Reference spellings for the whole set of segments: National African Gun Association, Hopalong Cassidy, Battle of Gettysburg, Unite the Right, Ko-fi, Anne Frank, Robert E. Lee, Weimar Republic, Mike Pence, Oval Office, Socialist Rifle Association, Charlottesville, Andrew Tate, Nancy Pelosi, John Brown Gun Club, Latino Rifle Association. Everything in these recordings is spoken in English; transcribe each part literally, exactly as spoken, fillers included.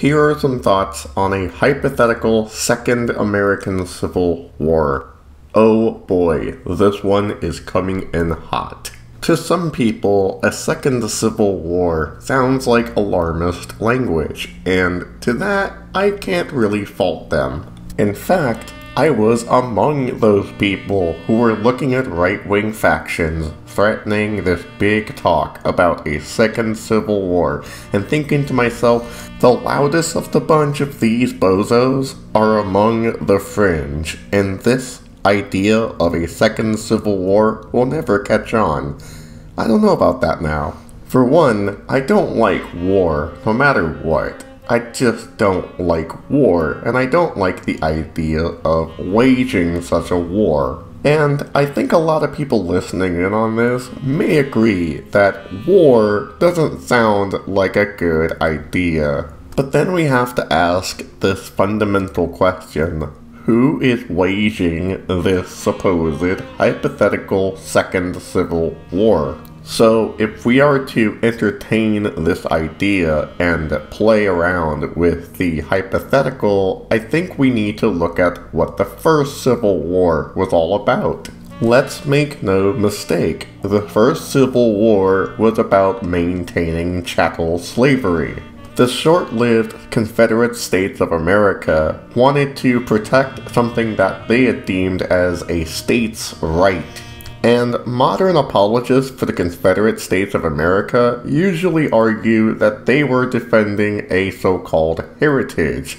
Here are some thoughts on a hypothetical Second American Civil War. Oh boy, this one is coming in hot. To some people, a second civil war sounds like alarmist language, and to that, I can't really fault them. In fact, I was among those people who were looking at right-wing factions threatening this big talk about a second civil war, and thinking to myself, the loudest of the bunch of these bozos are among the fringe, and this idea of a second civil war will never catch on. I don't know about that now. For one, I don't like war, no matter what. I just don't like war, and I don't like the idea of waging such a war. And I think a lot of people listening in on this may agree that war doesn't sound like a good idea. But then we have to ask this fundamental question. Who is waging this supposed hypothetical second civil war? So if we are to entertain this idea and play around with the hypothetical, I think we need to look at what the first Civil War was all about. Let's make no mistake, the first Civil War was about maintaining chattel slavery. The short-lived Confederate States of America wanted to protect something that they had deemed as a state's right. And modern apologists for the Confederate States of America usually argue that they were defending a so-called heritage.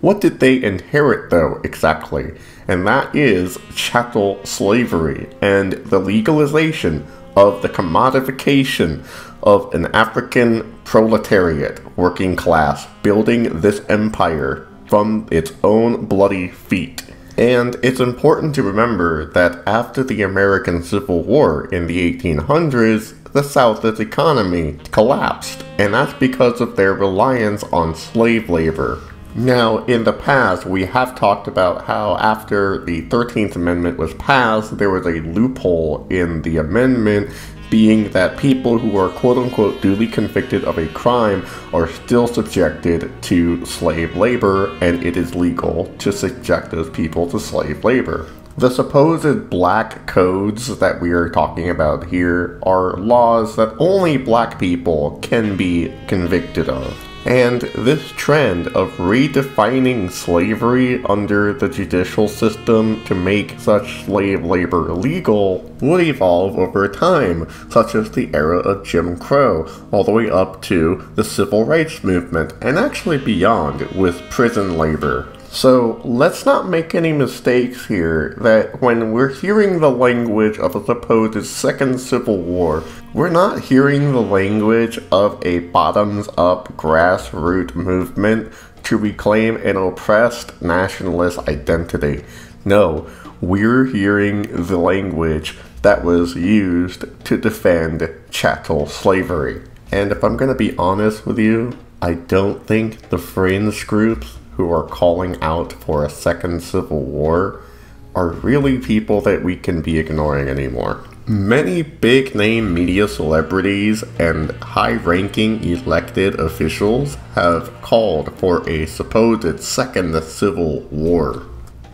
What did they inherit, though, exactly? And that is chattel slavery and the legalization of the commodification of an African proletariat working class, building this empire from its own bloody feet. And it's important to remember that after the American Civil War in the eighteen hundreds, the South's economy collapsed, and that's because of their reliance on slave labor. Now, in the past, we have talked about how after the thirteenth Amendment was passed, there was a loophole in the amendment, being that people who are quote-unquote duly convicted of a crime are still subjected to slave labor, and it is legal to subject those people to slave labor. The supposed black codes that we are talking about here are laws that only black people can be convicted of. And this trend of redefining slavery under the judicial system to make such slave labor legal would evolve over time, such as the era of Jim Crow, all the way up to the Civil Rights Movement, and actually beyond with prison labor. So let's not make any mistakes here that when we're hearing the language of a supposed second civil war, we're not hearing the language of a bottoms-up grassroots movement to reclaim an oppressed nationalist identity. No, we're hearing the language that was used to defend chattel slavery. And if I'm going to be honest with you, I don't think the fringe groups who are calling out for a second civil war are really people that we can be ignoring anymore. Many big name media celebrities and high ranking elected officials have called for a supposed second civil war.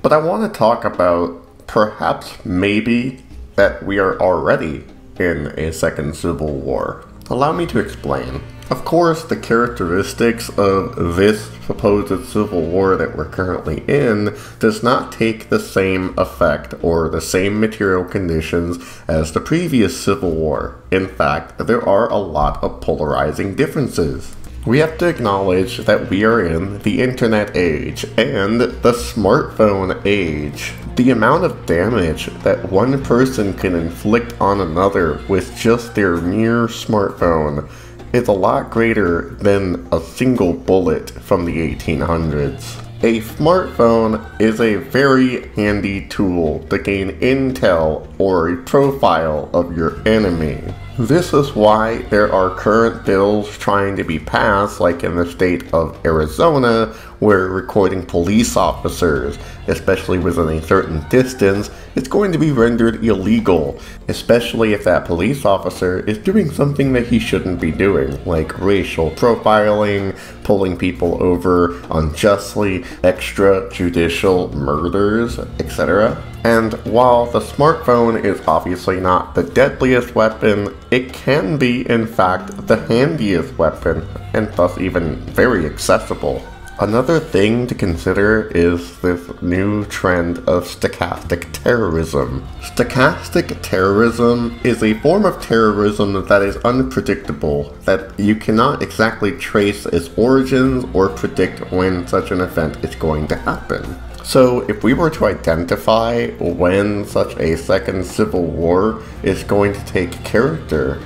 But I want to talk about perhaps maybe that we are already in a second civil war. Allow me to explain. Of course, the characteristics of this supposed civil war that we're currently in does not take the same effect or the same material conditions as the previous civil war. In fact, there are a lot of polarizing differences. We have to acknowledge that we are in the internet age and the smartphone age. The amount of damage that one person can inflict on another with just their mere smartphone is a lot greater than a single bullet from the eighteen hundreds. A smartphone is a very handy tool to gain intel or a profile of your enemy. This is why there are current bills trying to be passed, like in the state of Arizona, where recording police officers, especially within a certain distance, it's going to be rendered illegal, especially if that police officer is doing something that he shouldn't be doing, like racial profiling, pulling people over unjustly, extrajudicial murders, et cetera. And while the smartphone is obviously not the deadliest weapon, it can be, in fact, the handiest weapon, and thus even very accessible. Another thing to consider is this new trend of stochastic terrorism. Stochastic terrorism is a form of terrorism that is unpredictable, that you cannot exactly trace its origins or predict when such an event is going to happen. So if we were to identify when such a second civil war is going to take character,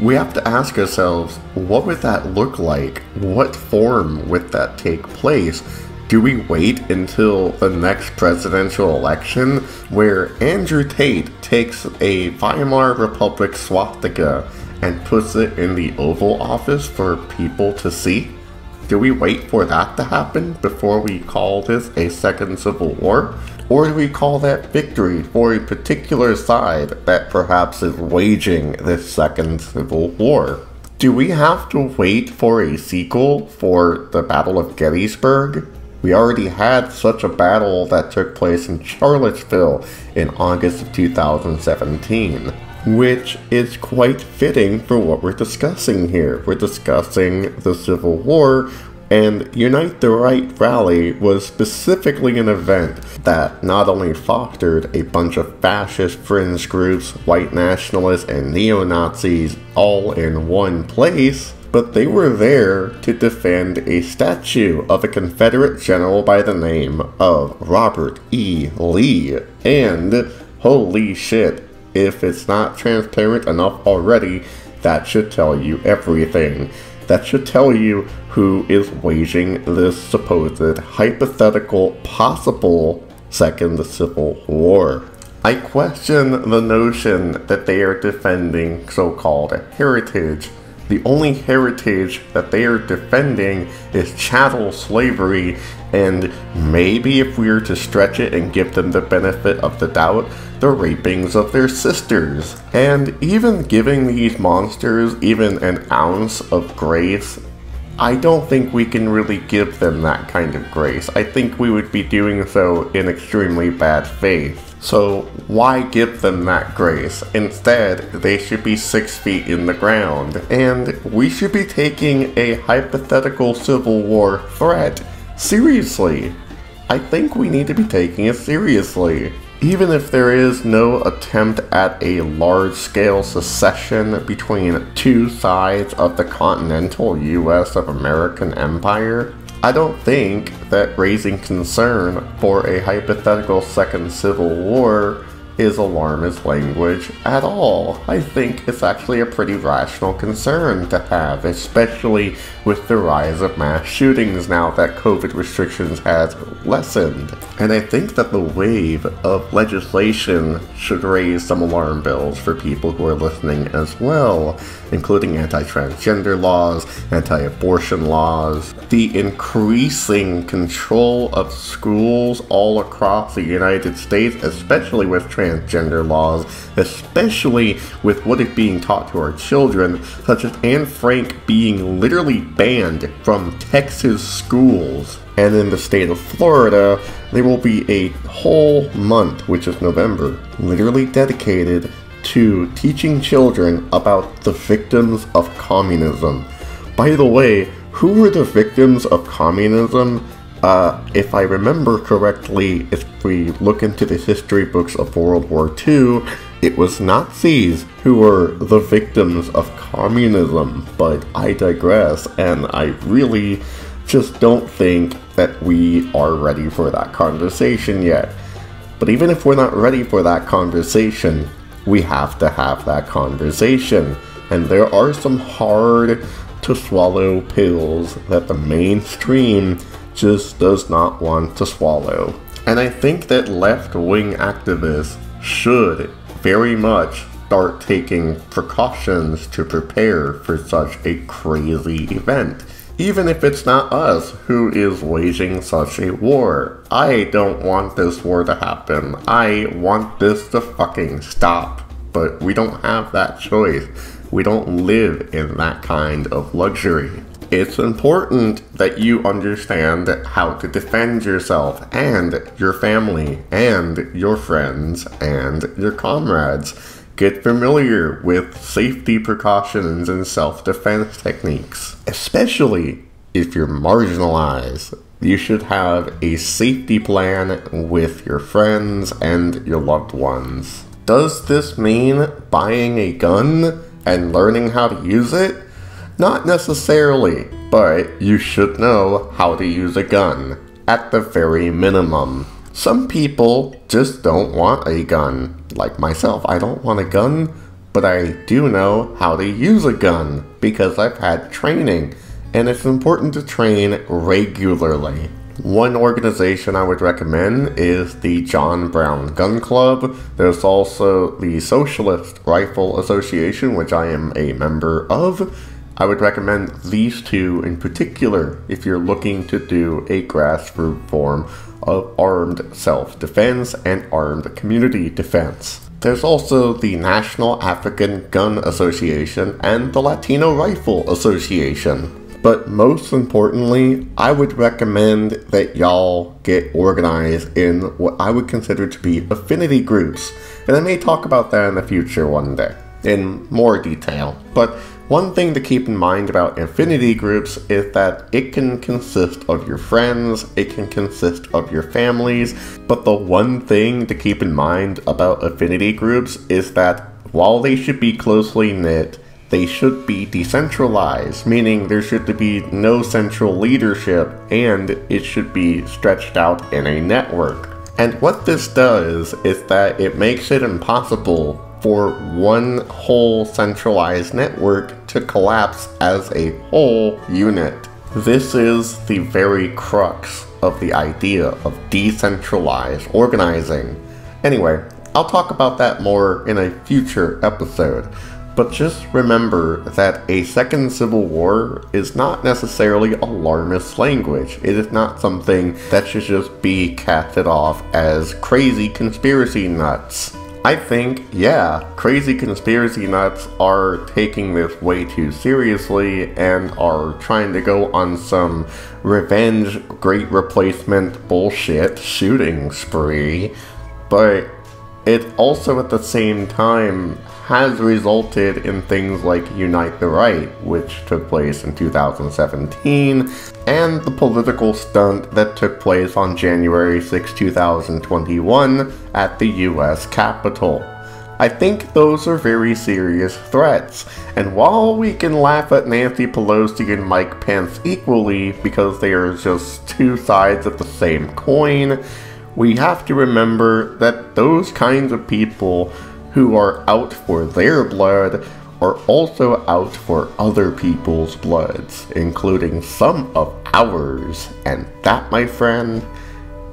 we have to ask ourselves, what would that look like? What form would that take place? Do we wait until the next presidential election where Andrew Tate takes a Weimar Republic swastika and puts it in the Oval Office for people to see? Do we wait for that to happen before we call this a second civil war? Or do we call that victory for a particular side that perhaps is waging this second civil war? Do we have to wait for a sequel for the Battle of Gettysburg? We already had such a battle that took place in Charlottesville in August of two thousand seventeen. Which is quite fitting for what we're discussing here. We're discussing the Civil War, and Unite the Right rally was specifically an event that not only fostered a bunch of fascist fringe groups, white nationalists, and neo-Nazis all in one place, but they were there to defend a statue of a Confederate general by the name of Robert E. Lee. And, holy shit, if it's not transparent enough already, that should tell you everything. That should tell you who is waging this supposed hypothetical possible second civil war. I question the notion that they are defending so-called heritage. The only heritage that they are defending is chattel slavery, and maybe if we were to stretch it and give them the benefit of the doubt, the rapings of their sisters. And even giving these monsters even an ounce of grace, I don't think we can really give them that kind of grace. I think we would be doing so in extremely bad faith. So why give them that grace? Instead, they should be six feet in the ground, and we should be taking a hypothetical Civil War threat seriously. I think we need to be taking it seriously. Even if there is no attempt at a large-scale secession between two sides of the continental U S of American Empire, I don't think that raising concern for a hypothetical second civil war is alarmist language at all. I think it's actually a pretty rational concern to have, especially with the rise of mass shootings now that COVID restrictions has lessened. And I think that the wave of legislation should raise some alarm bells for people who are listening as well, including anti-transgender laws, anti-abortion laws, the increasing control of schools all across the United States, especially with trans transgender laws, especially with what is being taught to our children, such as Anne Frank being literally banned from Texas schools. And in the state of Florida, there will be a whole month, which is November, literally dedicated to teaching children about the victims of communism. By the way, who were the victims of communism? Uh, if I remember correctly, if we look into the history books of World War Two, it was Nazis who were the victims of communism, but I digress, and I really just don't think that we are ready for that conversation yet. But even if we're not ready for that conversation, we have to have that conversation, and there are some hard-to-swallow pills that the mainstream just does not want to swallow. And I think that left-wing activists should very much start taking precautions to prepare for such a crazy event. even if it's not us who is waging such a war. I don't want this war to happen. I want this to fucking stop. But we don't have that choice. We don't live in that kind of luxury. It's important that you understand how to defend yourself and your family and your friends and your comrades. Get familiar with safety precautions and self-defense techniques. Especially if you're marginalized, you should have a safety plan with your friends and your loved ones. Does this mean buying a gun and learning how to use it? Not necessarily, but you should know how to use a gun, at the very minimum. Some people just don't want a gun. Like myself, I don't want a gun, but I do know how to use a gun because I've had training, and it's important to train regularly. One organization I would recommend is the John Brown Gun Club. There's also the Socialist Rifle Association, which I am a member of. I would recommend these two in particular if you're looking to do a grassroots form of armed self-defense and armed community defense. There's also the National African Gun Association and the Latino Rifle Association. But most importantly, I would recommend that y'all get organized in what I would consider to be affinity groups. And I may talk about that in the future one day, in more detail. But one thing to keep in mind about affinity groups is that it can consist of your friends, it can consist of your families, but the one thing to keep in mind about affinity groups is that while they should be closely knit, they should be decentralized, meaning there should be no central leadership and it should be stretched out in a network. And what this does is that it makes it impossible for one whole centralized network to collapse as a whole unit. This is the very crux of the idea of decentralized organizing. Anyway, I'll talk about that more in a future episode, but just remember that a second civil war is not necessarily alarmist language. It is not something that should just be casted off as crazy conspiracy nuts. I think, yeah, crazy conspiracy nuts are taking this way too seriously and are trying to go on some revenge Great Replacement bullshit shooting spree, but it also at the same time has resulted in things like Unite the Right, which took place in two thousand seventeen, and the political stunt that took place on January sixth, two thousand twenty-one at the U S Capitol. I think those are very serious threats, and while we can laugh at Nancy Pelosi and Mike Pence equally because they are just two sides of the same coin, we have to remember that those kinds of people who are out for their blood are also out for other people's bloods, including some of ours. And that, my friend,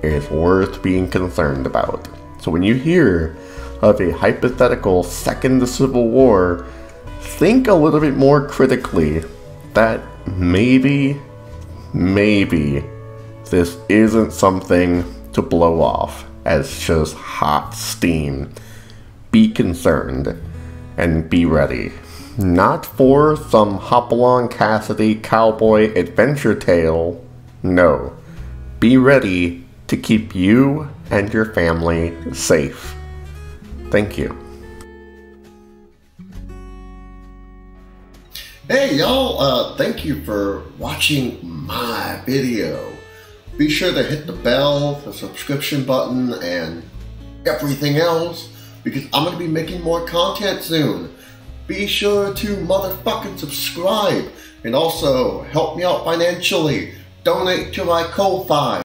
is worth being concerned about. So when you hear of a hypothetical second civil war, think a little bit more critically that maybe, maybe this isn't something to blow off as just hot steam. Be concerned and be ready. Not for some Hopalong Cassidy cowboy adventure tale. No. Be ready to keep you and your family safe. Thank you. Hey y'all, uh, thank you for watching my video. Be sure to hit the bell, the subscription button, and everything else, because I'm going to be making more content soon. Be sure to motherfucking subscribe, and also help me out financially. Donate to my Ko-fi.